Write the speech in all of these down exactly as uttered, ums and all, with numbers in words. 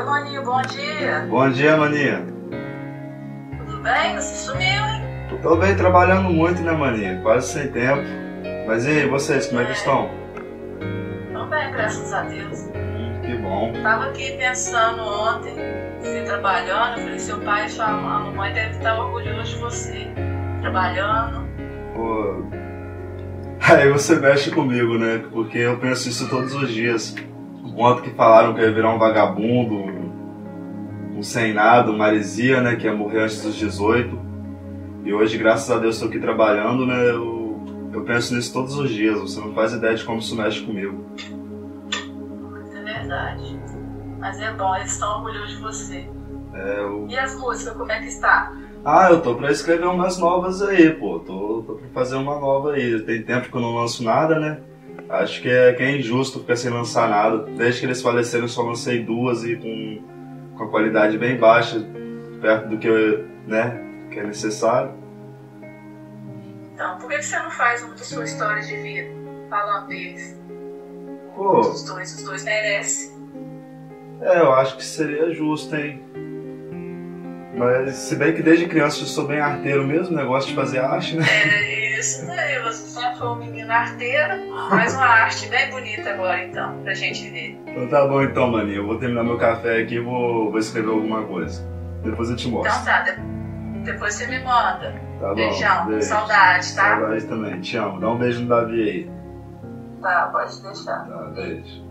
Oi, Maninho, bom dia. Bom dia, Maninho. Tudo bem? Você sumiu, hein? Tô bem, trabalhando muito, né, Maninho? Quase sem tempo. Mas e aí, vocês, como é, é que estão? Tô bem, graças a Deus. Hum, que bom. Tava aqui pensando ontem, você trabalhando. Eu falei, seu pai e sua mamãe devem estar orgulhosos de você, trabalhando. Pô... Aí você mexe comigo, né? Porque eu penso isso todos os dias. Quanto que falaram que eu ia virar um vagabundo, um sem nada, uma heresia, né, que ia morrer antes dos dezoito. E hoje, graças a Deus, estou aqui trabalhando, né, eu, eu penso nisso todos os dias. Você não faz ideia de como isso mexe comigo. É verdade. Mas é bom, eles estão orgulhosos de você. É, eu... E as músicas, como é que está? Ah, eu tô pra escrever umas novas aí, pô. Tô, tô pra fazer uma nova aí. Tem tempo que eu não lanço nada, né? Acho que é, que é injusto ficar sem lançar nada. Desde que eles faleceram eu só lancei duas e com, com a qualidade bem baixa, perto do que, eu, né, que é necessário. Então, por que você não faz uma da sua história de vida falando deles? Pô, os dois, os dois merecem. É, eu acho que seria justo, hein? Mas se bem que desde criança eu sou bem arteiro mesmo, né? Gosto de fazer arte, né? É, isso daí, você só foi um menino arteiro, mas uma arte bem bonita agora então, pra gente ver. Então tá bom então, Maninho, eu vou terminar meu café aqui e vou, vou escrever alguma coisa. Depois eu te mostro. Então tá, depois você me manda. Tá bom, beijão, beijo. Saudade, tá? Saudade também, te amo. Dá um beijo no Davi aí. Tá, pode deixar. Tá, beijo.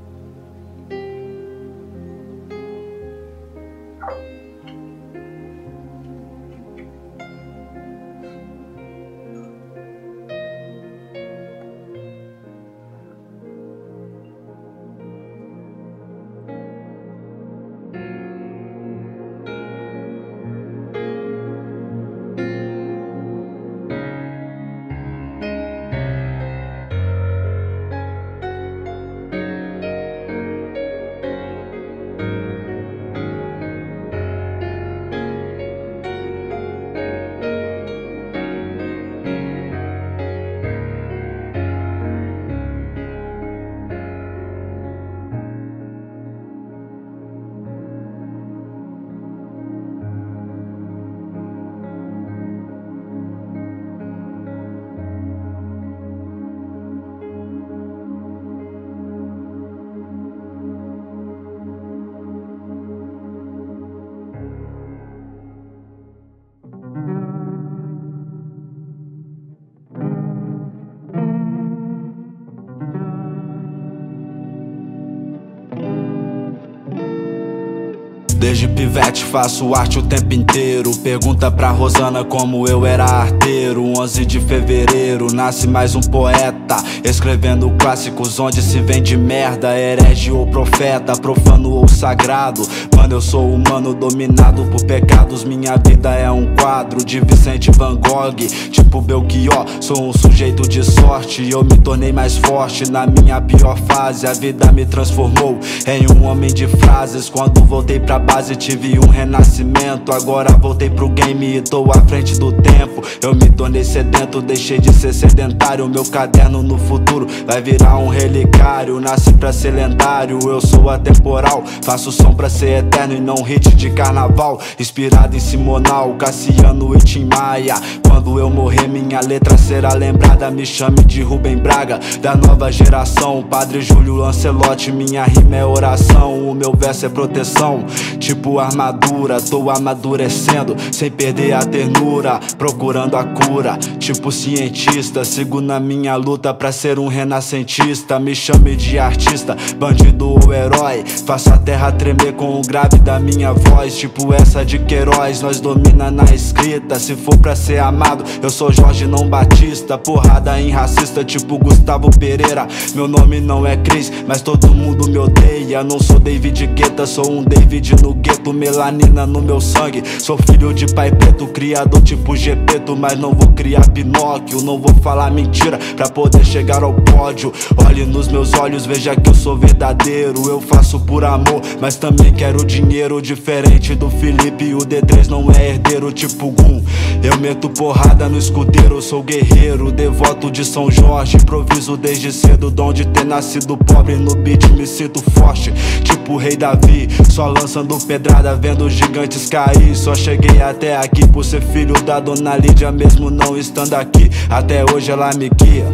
Desde pivete faço arte o tempo inteiro. Pergunta pra Rosana como eu era arteiro. Onze de fevereiro nasce mais um poeta, escrevendo clássicos onde se vende merda. Herege ou profeta, profano ou sagrado. Mano, eu sou humano dominado por pecados. Minha vida é um quadro de Vicente Van Gogh, tipo Belchior, sou um sujeito de sorte. Eu me tornei mais forte na minha pior fase. A vida me transformou em um homem de frases. Quando voltei pra base tive um renascimento. Agora voltei pro game e tô à frente do tempo. Eu me tornei sedento, deixei de ser sedentário. Meu caderno no futuro vai virar um relicário. Nasci pra ser lendário, eu sou atemporal. Faço som pra ser eterno e não hit de carnaval. Inspirado em Simonal, Cassiano e Tim Maia. Quando eu morrer minha letra será lembrada. Me chame de Rubem Braga, da nova geração. Padre Júlio Lancelotti, minha rima é oração. O meu verso é proteção, tipo armadura, tô amadurecendo sem perder a ternura, procurando a cura, tipo cientista. Sigo na minha luta pra ser um renascentista. Me chame de artista, bandido ou herói. Faço a terra tremer com o grave da minha voz, tipo essa de Queiroz. Nós domina na escrita, se for pra ser amado eu sou Jorge, não Batista. Porrada em racista, tipo Gustavo Pereira. Meu nome não é Cris, mas todo mundo me odeia. Não sou David Guetta, sou um David no gueto, melanina no meu sangue. Sou filho de pai preto, criador tipo Gepetto, mas não vou criar Pinóquio. Não vou falar mentira pra poder chegar ao pódio. Olhe nos meus olhos, veja que eu sou verdadeiro. Eu faço por amor, mas também quero dinheiro. Diferente do Felipe, o D três não é herdeiro, tipo Gun. Eu meto porrada porrada no escudeiro, sou guerreiro, devoto de São Jorge. Improviso desde cedo, dom de ter nascido pobre. No beat me sinto forte, tipo o Rei Davi. Só lançando pedrada, vendo os gigantes cair. Só cheguei até aqui por ser filho da Dona Lídia, mesmo não estando aqui. Até hoje ela me guia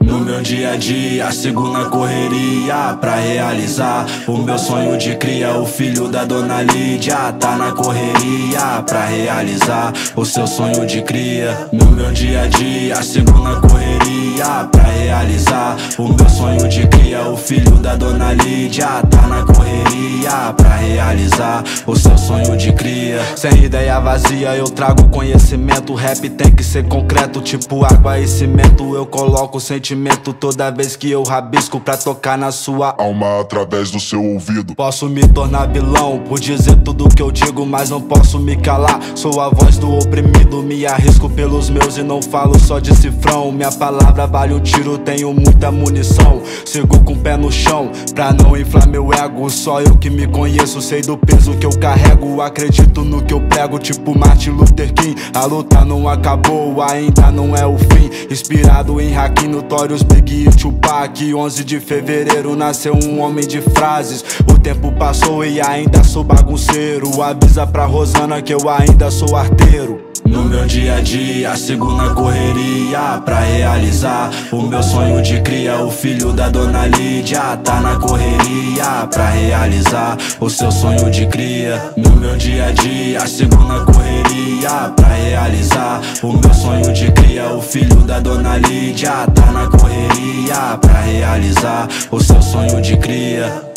no meu dia a dia, sigo na correria pra realizar o meu sonho de cria. O filho da Dona Lídia tá na correria pra realizar o seu sonho de cria. No meu dia a dia, sigo na correria pra realizar o meu sonho de cria. O filho da Dona Lídia tá na correria pra realizar o seu sonho de cria. Sem ideia vazia eu trago conhecimento. Rap tem que ser concreto, tipo água e cimento. Eu coloco sentimento toda vez que eu rabisco pra tocar na sua alma através do seu ouvido. Posso me tornar vilão por dizer tudo que eu digo, mas não posso me calar. Sou a voz do oprimido, me arrisco pelos meus e não falo só de cifrão. Minha palavra vale o tiro, tenho muita munição. Sigo com o pé no chão pra não inflar meu ego. Só eu que me conheço, sei do peso que eu carrego. Acredito no que eu prego, tipo Martin Luther King. A luta não acabou, ainda não é o fim. Inspirado em Haki, no top os Big e Tupac, onze de fevereiro nasceu um homem de frases. O tempo passou e ainda sou bagunceiro. Avisa pra Rosana que eu ainda sou arteiro. No meu dia a dia, sigo na correria pra realizar o meu sonho de cria. O filho da Dona Lídia tá na correria pra realizar o seu sonho de cria. No meu dia a dia, sigo na correria pra realizar o meu sonho de cria. O filho da Dona Lídia tá na correria pra realizar o seu sonho de cria.